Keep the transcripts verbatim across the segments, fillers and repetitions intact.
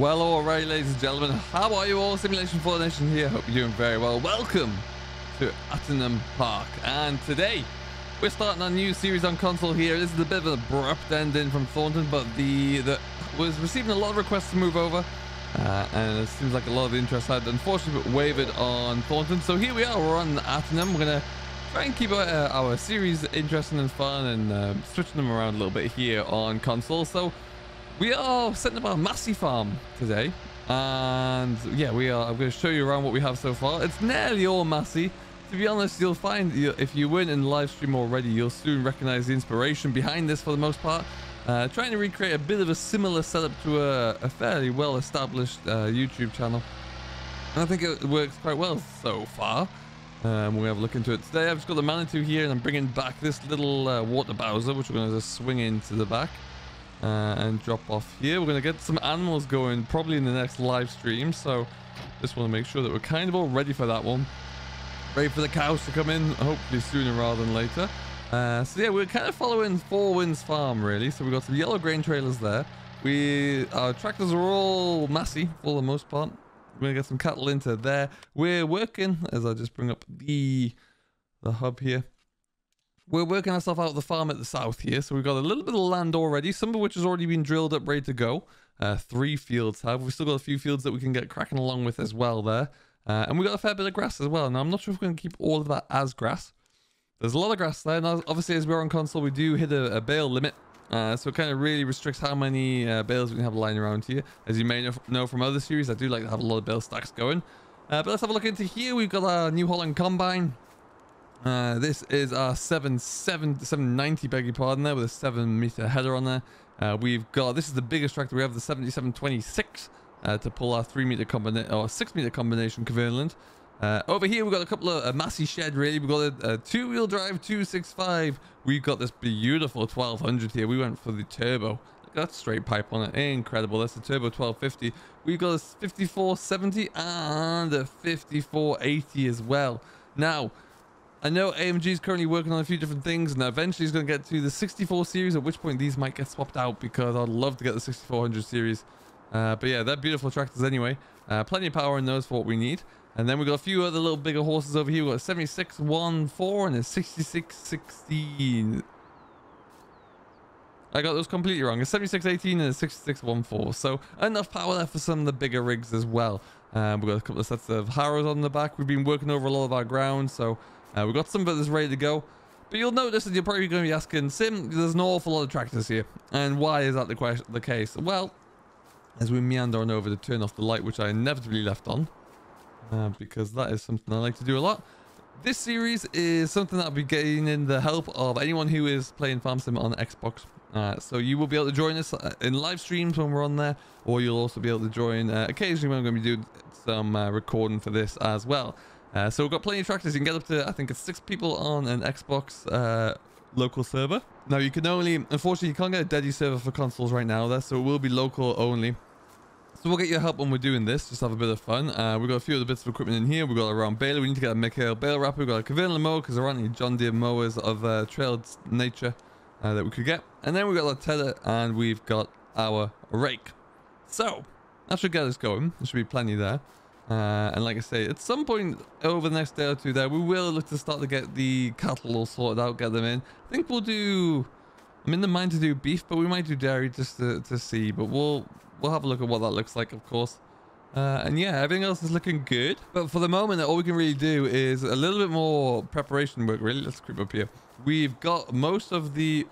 Well, all right, ladies and gentlemen, how are you all? Simulation four Nation here. Hope you're doing very well. Welcome to Attingham Park. And today, we're starting our new series on console here. This is a bit of an abrupt ending from Thornton, but the, the was receiving a lot of requests to move over. Uh, and it seems like a lot of the interest had unfortunately wavered on Thornton. So here we are. We're on Attingham. We're going to try and keep our, uh, our series interesting and fun and uh, switching them around a little bit here on console. So we are setting up our Massey farm today, and yeah, we are. I'm going to show you around what we have so far. It's nearly all Massey. To be honest, you'll find if you weren't in the live stream already, you'll soon recognize the inspiration behind this for the most part. Uh, trying to recreate a bit of a similar setup to a, a fairly well-established uh, YouTube channel, and I think it works quite well so far. Um, we'll have a look into it today. I've just got the Manitou here, and I'm bringing back this little uh, water bowser, which we're going to just swing into the back. Uh, and drop off here. We're going to get some animals going probably in the next live stream, so just want to make sure that we're kind of all ready for that one. Ready for the cows to come in, hopefully sooner rather than later. Uh, so yeah, we're kind of following Four Winds Farm really. So we've got some yellow grain trailers there. We our tractors are all Massey for the most part. We're going to get some cattle into there. We're working, as I just bring up the the hub here. We're working ourselves out of the farm at the south here. So we've got a little bit of land already, some of which has already been drilled up, ready to go. Uh, three fields have. We've still got a few fields that we can get cracking along with as well there. Uh, and we've got a fair bit of grass as well. Now, I'm not sure if we're going to keep all of that as grass. There's a lot of grass there. Now, obviously, as we're on console, we do hit a, a bale limit. Uh, so it kind of really restricts how many uh, bales we can have lying around here. As you may know from other series, I do like to have a lot of bale stacks going. Uh, but let's have a look into here. We've got our New Holland combine. Uh, this is our seven seven seven ninety, beg your pardon, there with a seven meter header on there. Uh, we've got, this is the biggest tractor we have, the seventy-seven twenty-six, uh, to pull our three meter combination, or six meter combination Kverneland. Uh, over here we've got a couple of, a Massey shed really. We've got a, a two-wheel drive two sixty-five. We've got this beautiful twelve hundred here. We went for the turbo. Look at that straight pipe on it. Incredible. That's the turbo twelve fifty. We've got a fifty-four seventy and a fifty-four eighty as well. Now, I know A M G is currently working on a few different things, and eventually he's going to get to the sixty-four series, at which point these might get swapped out, because I'd love to get the sixty-four hundred series. Uh, but yeah, they're beautiful tractors anyway. Uh, plenty of power in those for what we need. And then we've got a few other little bigger horses over here. We've got a seventy-six fourteen and a sixty-six sixteen. I got those completely wrong. A seventy-six eighteen and a sixty-six fourteen. So enough power there for some of the bigger rigs as well. Uh, we've got a couple of sets of harrows on the back. We've been working over a lot of our ground, so Uh, we've got some of it that's ready to go. But you'll notice that you're probably going to be asking, Sim, there's an awful lot of tractors here. And why is that the, question, the case? Well, as we meander on over to turn off the light, which I inevitably left on, uh, because that is something I like to do a lot. This series is something that will be gaining the help of anyone who is playing Farm Sim on Xbox. Uh, so you will be able to join us in live streams when we're on there, or you'll also be able to join uh, occasionally when I'm going to be doing some uh, recording for this as well. Uh, so we've got plenty of tractors. You can get up to, I think it's six people on an Xbox uh, local server. Now you can only, unfortunately you can't get a deadly server for consoles right now there, so it will be local only. So we'll get your help when we're doing this, just have a bit of fun. Uh, we've got a few other bits of equipment in here. We've got a round baler, we need to get a McHale bale wrapper, we've got a Kverneland mower, because there aren't any John Deere mowers of uh, trailed nature uh, that we could get. And then we've got our tether, and we've got our rake. So, that should get us going, there should be plenty there. Uh, and like I say, at some point over the next day or two there, we will look to start to get the cattle all sorted out, get them in. I think we'll do, I'm in the mind to do beef, but we might do dairy just to, to see. But we'll we'll have a look at what that looks like, of course. Uh, and yeah, everything else is looking good. But for the moment, all we can really do is a little bit more preparation work, really. Let's creep up here. We've got most of the,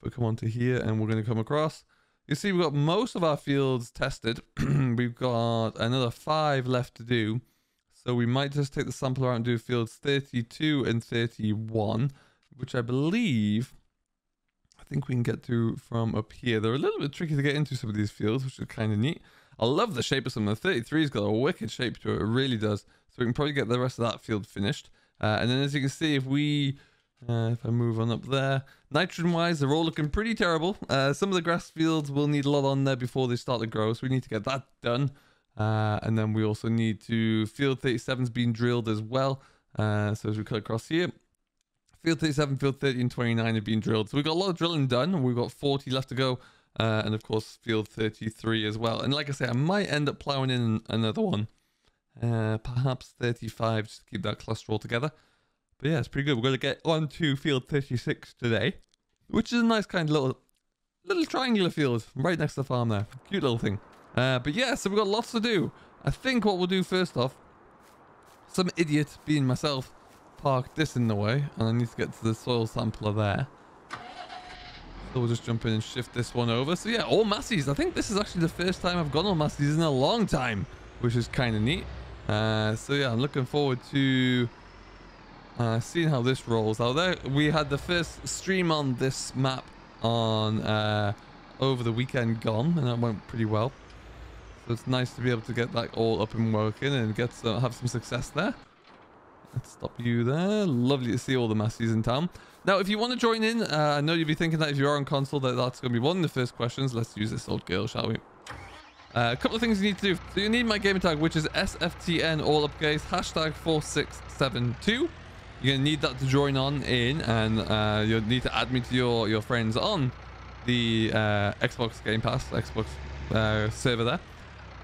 we'll come on to here and we're going to come across. You see, we've got most of our fields tested. We've got another five left to do. So we might just take the sampler out and do fields thirty-two and thirty-one, which I believe, I think we can get to from up here. They're a little bit tricky to get into some of these fields, which is kind of neat. I love the shape of some of them. thirty-three's got a wicked shape to it. It really does. So we can probably get the rest of that field finished. Uh, and then as you can see, if we... Uh, if I move on up there, nitrogen-wise, they're all looking pretty terrible. Uh, some of the grass fields will need a lot on there before they start to grow, so we need to get that done. Uh, and then we also need to... Field thirty-seven's been drilled as well. Uh, so as we cut across here, Field thirty-seven, Field thirty, and twenty-nine have been drilled. So we've got a lot of drilling done. We've got forty left to go. Uh, and of course, field thirty-three as well. And like I say, I might end up plowing in another one. Uh, perhaps thirty-five, just to keep that cluster all together. But yeah, it's pretty good. We're going to get on to field thirty-six today, which is a nice kind of little, little triangular field right next to the farm there. Cute little thing. Uh, but yeah, so we've got lots to do. I think what we'll do first off, some idiot, being myself, parked this in the way. And I need to get to the soil sampler there. So we'll just jump in and shift this one over. So yeah, all Massey's. I think this is actually the first time I've gone all Massey's in a long time, which is kind of neat. Uh, so yeah, I'm looking forward to uh, seeing how this rolls out there. We had the first stream on this map on uh, over the weekend gone, and that went pretty well. So it's nice to be able to get that all up and working and get some, have some success there. Let's stop you there. Lovely to see all the Masseys in town. Now, if you want to join in, uh, I know you'll be thinking that if you are on console, that that's going to be one of the first questions. Let's use this old girl, shall we? Uh, a couple of things you need to do. So you need my gamer tag, which is S F T N, all upcase, hashtag four six seven two. You're going to need that to join on in, and uh, you'll need to add me to your, your friends on the uh, Xbox Game Pass, Xbox uh, server there.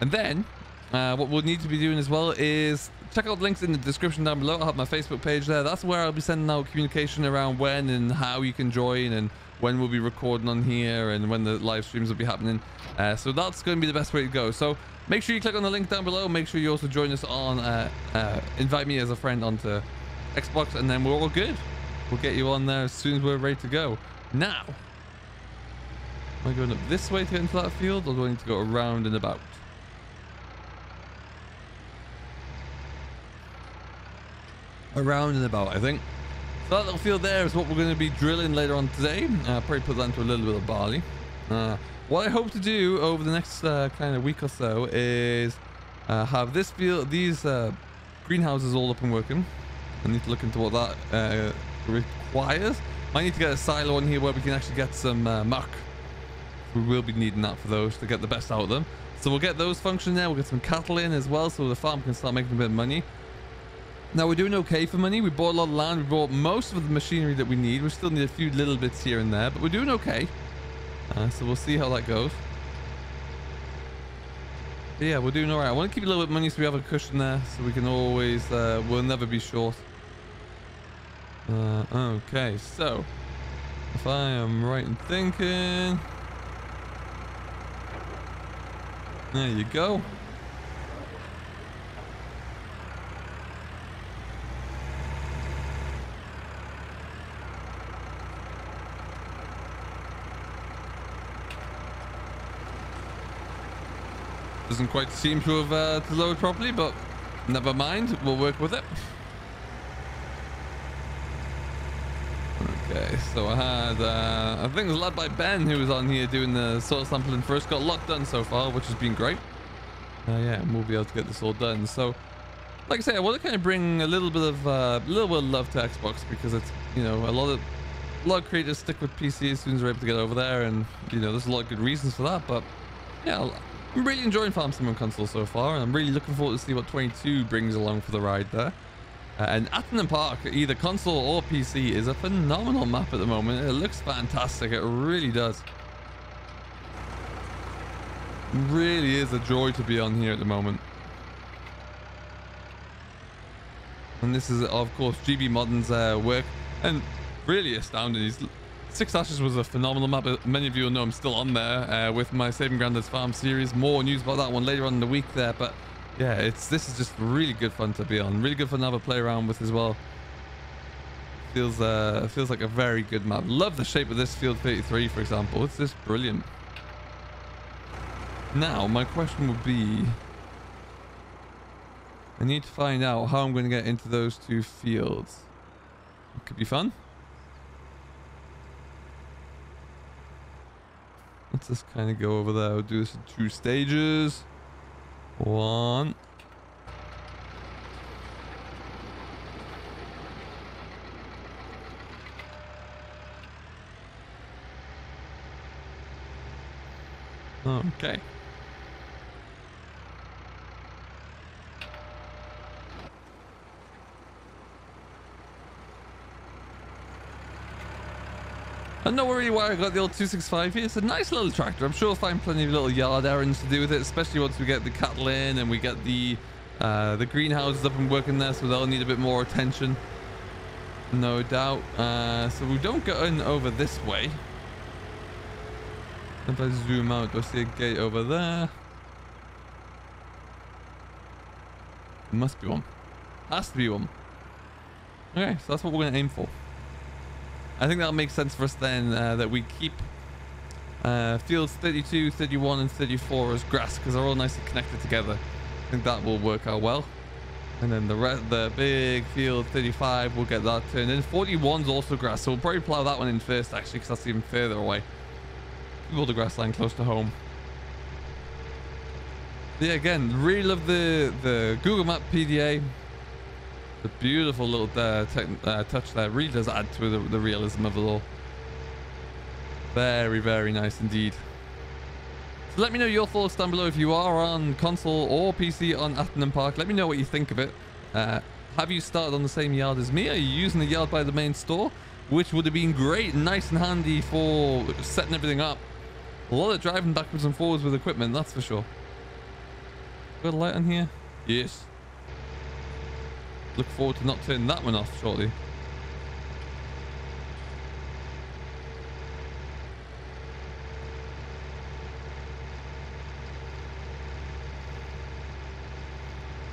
And then, uh, what we'll need to be doing as well is check out links in the description down below. I'll have my Facebook page there. That's where I'll be sending out communication around when and how you can join, and when we'll be recording on here, and when the live streams will be happening. Uh, so that's going to be the best way to go. So make sure you click on the link down below. Make sure you also join us on, uh, uh, invite me as a friend onto Xbox, and then we're all good. We'll get you on there as soon as we're ready to go. Now, am I going up this way to get into that field, or do I need to go around and about? Around and about, I think. So that little field there is what we're going to be drilling later on today. Uh, probably put that into a little bit of barley. Uh, what I hope to do over the next uh, kind of week or so is uh, have this field, these uh, greenhouses all up and working. I need to look into what that uh, requires. Might need to get a silo on here where we can actually get some uh, muck. We will be needing that for those to get the best out of them. So we'll get those functioning there. We'll get some cattle in as well, so the farm can start making a bit of money. Now, we're doing okay for money. We bought a lot of land. We bought most of the machinery that we need. We still need a few little bits here and there, but we're doing okay. Uh, so we'll see how that goes. But yeah, we're doing all right. I want to keep a little bit of money so we have a cushion there, so we can always, uh, we'll never be short. Uh, okay, so if I am right in thinking, there you go. Doesn't quite seem to have uh, to load properly, but never mind. We'll work with it. Okay, so I had, uh, I think it was led by Ben who was on here doing the soil sampling first. Got a lot done so far, which has been great. Uh, yeah, and we'll be able to get this all done. So, like I say, I want to kind of bring a little bit of, uh, a little bit of love to Xbox, because it's, you know, a lot of, a lot of creators stick with P C as soon as they're able to get over there. And, you know, there's a lot of good reasons for that, but yeah, I'll, I'm really enjoying Farm Sim on console so far, and I'm really looking forward to see what twenty-two brings along for the ride there. Uh, and Attingham Park, either console or P C, is a phenomenal map at the moment. It looks fantastic. It really does. Really is a joy to be on here at the moment. And this is, of course, G B Modern's uh, work, and really astounding. He's Six Ashes was a phenomenal map. Many of you will know I'm still on there uh, with my Saving Grandad's Farm series. More news about that one later on in the week there. But yeah, it's this is just really good fun to be on. Really good fun to have a play around with as well. Feels uh, feels like a very good map. Love the shape of this field thirty-three, for example. It's just brilliant. Now, my question would be, I need to find out how I'm going to get into those two fields. It could be fun. Let's just kind of go over there. We'll do this in two stages. One. Okay. I'm not worried why I got the old two six five here. It's a nice little tractor. I'm sure I'll find plenty of little yard errands to do with it, especially once we get the cattle in and we get the uh, the greenhouses up and working there, so they'll need a bit more attention, no doubt. Uh, so we don't go in over this way. If I zoom out, I see a gate over there. Must be one. Has to be one. Okay, so that's what we're going to aim for. I think that'll make sense for us then, uh, that we keep uh, fields thirty-two, thirty-one and thirty-four as grass, because they're all nicely connected together. I think that will work out well. And then the the big field thirty-five, we'll get that turned in. forty-one's also grass, so we'll probably plow that one in first, actually, because that's even further away. We'll build a grassland close to home. Yeah, again, really love the, the Google Map P D A. The beautiful little uh, tech, uh, touch there really does add to the, the realism of it all. Very, very nice indeed. So let me know your thoughts down below if you are on console or P C on Attingham Park. Let me know what you think of it. Uh, have you started on the same yard as me? Are you using the yard by the main store? Which would have been great, nice and handy for setting everything up. A lot of driving backwards and forwards with equipment, that's for sure. Got a light on here? Yes. Look forward to not turning that one off shortly.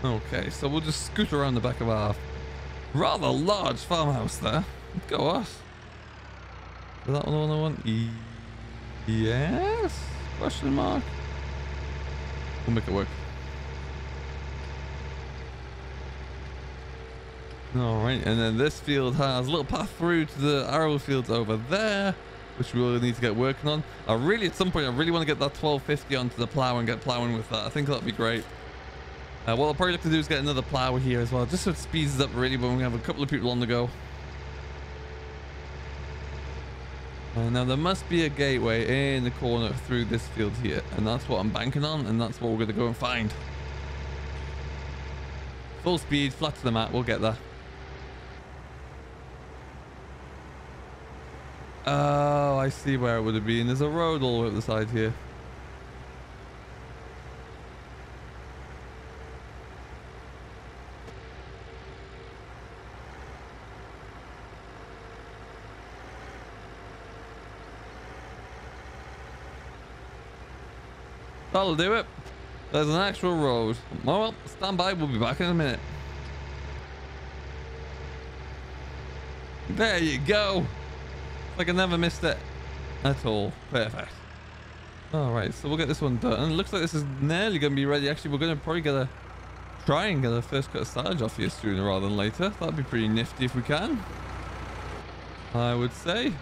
Okay, so we'll just scoot around the back of our rather large farmhouse there. Go off. Is that one the one? E yes? Question mark. We'll make it work. Alright, and then this field has a little path through to the arrow fields over there, which we really need to get working on. I really, at some point, I really want to get that twelve fifty onto the plow and get plowing with that. I think that'd be great. Uh, what I'll probably look to do is get another plow here as well, just so it speeds up really when we have a couple of people on the go. Uh, now, there must be a gateway in the corner through this field here, and that's what I'm banking on, and that's what we're going to go and find. Full speed, flat to the mat, we'll get there. Oh, I see where it would have been. There's a road all the way up the side here. That'll do it. There's an actual road. Oh well, stand by, we'll be back in a minute. There you go. Like I never missed it at all. Perfect. Alright, so we'll get this one done. It looks like this is nearly going to be ready. Actually, we're going to probably get a try and get a first cut of silage off here sooner rather than later. That'd be pretty nifty if we can, I would say.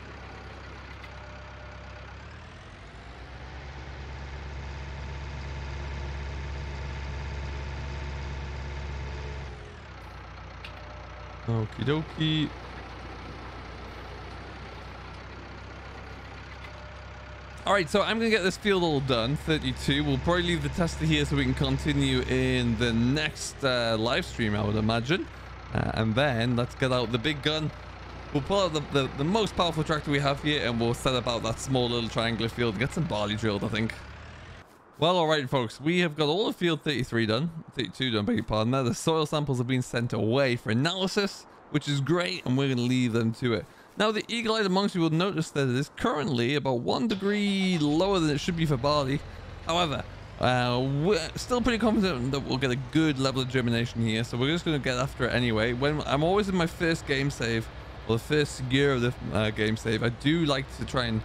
Okie dokie. Alright, so I'm going to get this field all done, thirty-two. We'll probably leave the tester here so we can continue in the next uh, live stream, I would imagine. Uh, and then let's get out the big gun. We'll pull out the, the, the most powerful tractor we have here, and we'll set about that small little triangular field and get some barley drilled, I think. Well, alright folks, we have got all of field thirty-three done, thirty-two done, beg your pardon there. The soil samples have been sent away for analysis, which is great, and we're going to leave them to it. Now, the eagle-eyed amongst you will notice that it is currently about one degree lower than it should be for barley. However, uh, we're still pretty confident that we'll get a good level of germination here, so we're just going to get after it anyway. When I'm always in my first game save, or the first year of the uh, game save, I do like to try and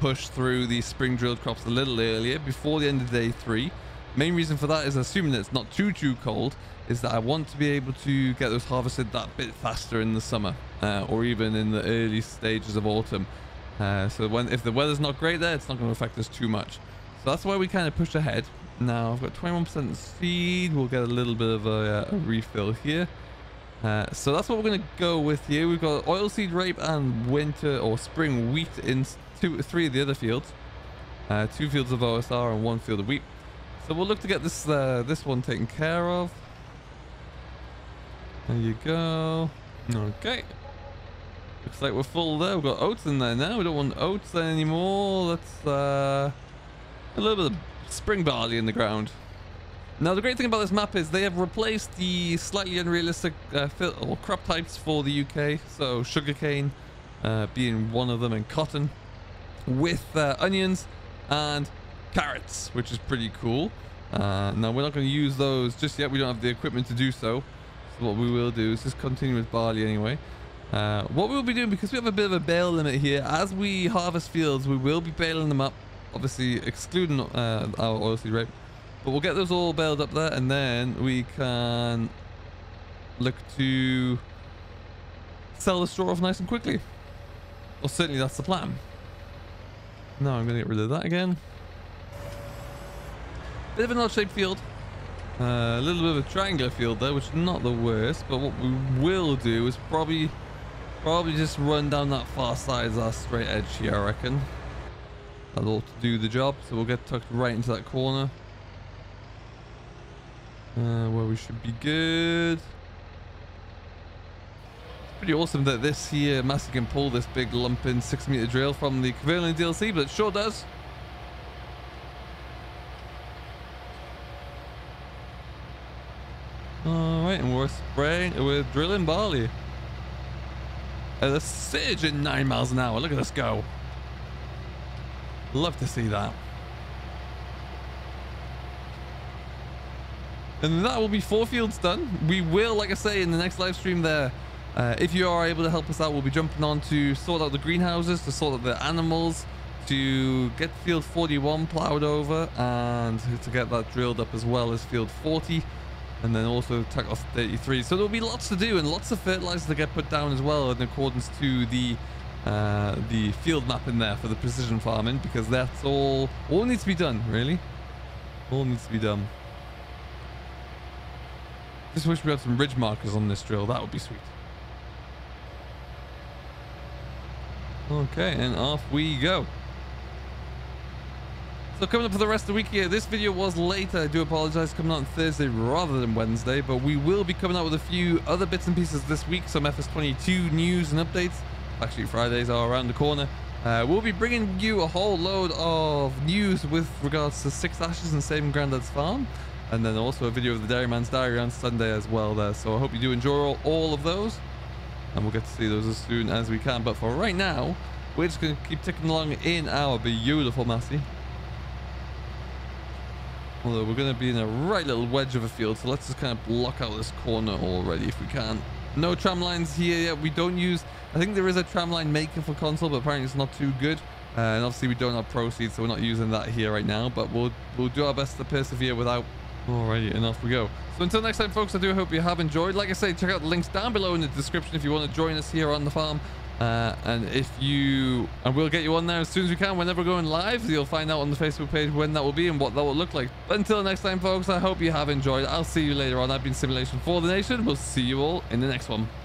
push through these spring-drilled crops a little earlier, before the end of day three. Main reason for that is, assuming that it's not too, too cold, is that I want to be able to get those harvested that bit faster in the summer, uh, or even in the early stages of autumn. Uh, so when if the weather's not great there, it's not going to affect us too much. So that's why we kind of push ahead. Now, I've got twenty-one percent seed. We'll get a little bit of a, uh, a refill here. Uh, so that's what we're going to go with here. We've got oilseed rape and winter or spring wheat in two, three of the other fields. Uh, two fields of O S R and one field of wheat. So we'll look to get this uh, this one taken care of. There you go. Okay. Looks like we're full there. We've got oats in there now. We don't want oats there anymore. That's uh, a little bit of spring barley in the ground. Now, the great thing about this map is they have replaced the slightly unrealistic uh, fill or crop types for the U K. So sugarcane uh, being one of them, and cotton, with uh, onions and carrots, which is pretty cool. Uh, now, we're not going to use those just yet. We don't have the equipment to do so. So what we will do is just continue with barley anyway. Uh, what we'll be doing, because we have a bit of a bale limit here, as we harvest fields, we will be baling them up, obviously excluding uh, our oilseed rape. But we'll get those all baled up there, and then we can look to sell the straw off nice and quickly. Well, certainly that's the plan. Now I'm going to get rid of that again. Bit of an odd-shaped field. Uh, a little bit of a triangular field there, which is not the worst. But what we will do is probably probably just run down that far side as our straight edge here, I reckon. That'll ought to do the job. So we'll get tucked right into that corner. Uh, where we should be good. It's pretty awesome that this here Massey can pull this big lumping six meter drill from the Kverneland D L C, but it sure does. Alright, and we're spraying, we're drilling barley at a surge at nine miles an hour. Look at us go. Love to see that. And that will be four fields done. We will, like I say, in the next live stream there, uh, if you are able to help us out, we'll be jumping on to sort out the greenhouses, to sort out the animals, to get field forty-one plowed over, and to get that drilled up as well as field forty, and then also tackle off thirty-three. So there'll be lots to do and lots of fertilizer to get put down as well in accordance to the uh, the field map in there for the precision farming, because that's all all needs to be done, really. All needs to be done. Just wish we had some ridge markers on this drill. That would be sweet. Okay, and off we go. So coming up for the rest of the week here, this video was later. I do apologize, coming out on Thursday rather than Wednesday, but we will be coming out with a few other bits and pieces this week. Some F S twenty-two news and updates. Actually, Fridays are around the corner. Uh, we'll be bringing you a whole load of news with regards to Six Ashes and Saving Grandad's Farm. And then also a video of the Dairyman's Diary on Sunday as well there. So I hope you do enjoy all, all of those. And we'll get to see those as soon as we can. But for right now, we're just going to keep ticking along in our beautiful Massey. Although we're going to be in a right little wedge of a field. So let's just kind of block out this corner already if we can. No tram lines here yet. We don't use... I think there is a tram line maker for console, but apparently it's not too good. Uh, and obviously we don't have proceeds, so we're not using that here right now. But we'll, we'll do our best to persevere without... Alrighty, and off we go. So until next time, folks, I do hope you have enjoyed. Like I say, check out the links down below in the description if you want to join us here on the farm. Uh, and if you... And we'll get you on there as soon as we can. Whenever we're going live, you'll find out on the Facebook page when that will be and what that will look like. But until next time, folks, I hope you have enjoyed. I'll see you later on. I've been Simulation four The Nation. We'll see you all in the next one.